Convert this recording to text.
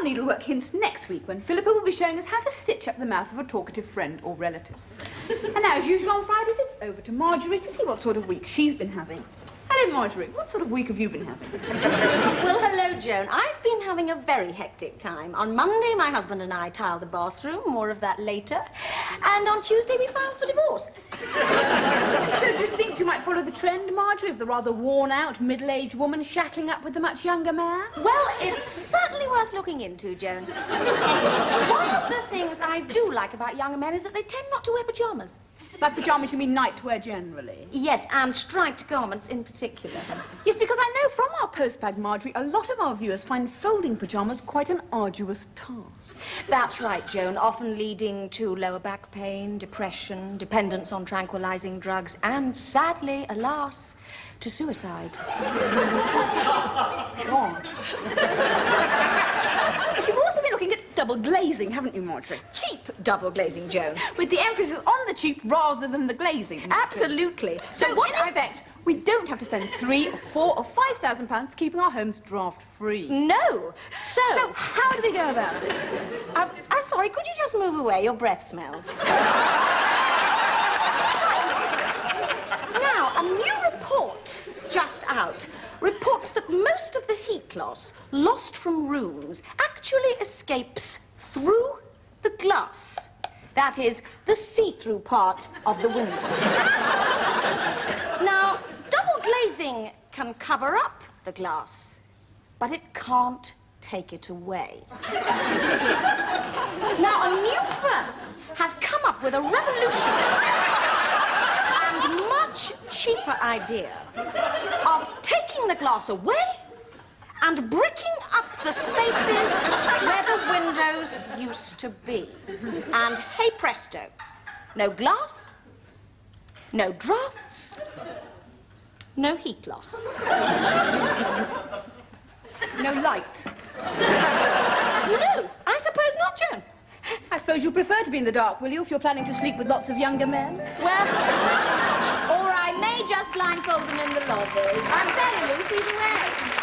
more needlework hints next week when Philippa will be showing us how to stitch up the mouth of a talkative friend or relative. And now, as usual on Fridays, it's over to Marjorie to see what sort of week she's been having. Hello, Marjorie. What sort of week have you been having? Well, hello, Joan. I've been having a very hectic time. On Monday, my husband and I tiled the bathroom. More of that later. And on Tuesday, we filed for divorce. So do you think you might follow the trend, Marjorie, of the rather worn-out, middle-aged woman shacking up with the much younger man? Well, it's certainly worth looking into, Joan. One of the things I do like about younger men is that they tend not to wear pyjamas. By pyjamas, you mean nightwear generally? Yes, and striped garments in particular. Yes, because I know from our postbag, Marjorie, a lot of our viewers find folding pyjamas quite an arduous task. That's right, Joan, often leading to lower back pain, depression, dependence on tranquilizing drugs, and sadly, alas, to suicide. But you've also been looking at double glazing, haven't you, Marjorie? Cheap double glazing, Joan. With the emphasis on the cheap rather than the glazing. Marjorie. Absolutely. So what in effect, we don't have to spend £3,000 or £4,000 or £5,000 keeping our homes draft-free. No. So how do we go about it? I'm sorry, could you just move away? Your breath smells. Now, a new report just out reports that most of the heat lost from rooms actually escapes through the glass. That is, the see-through part of the window. Now, double glazing can cover up the glass, but it can't take it away. Now, a new firm has come up with a revolutionary and much cheaper idea of taking the glass away and bricking up the spaces where the windows used to be. And hey presto, no glass, no drafts, no heat loss. No light. No, I suppose not, Joan. I suppose you prefer to be in the dark, will you, if you're planning to sleep with lots of younger men? Well, or I may just blindfold them in the lobby. I'm telling you, see the way.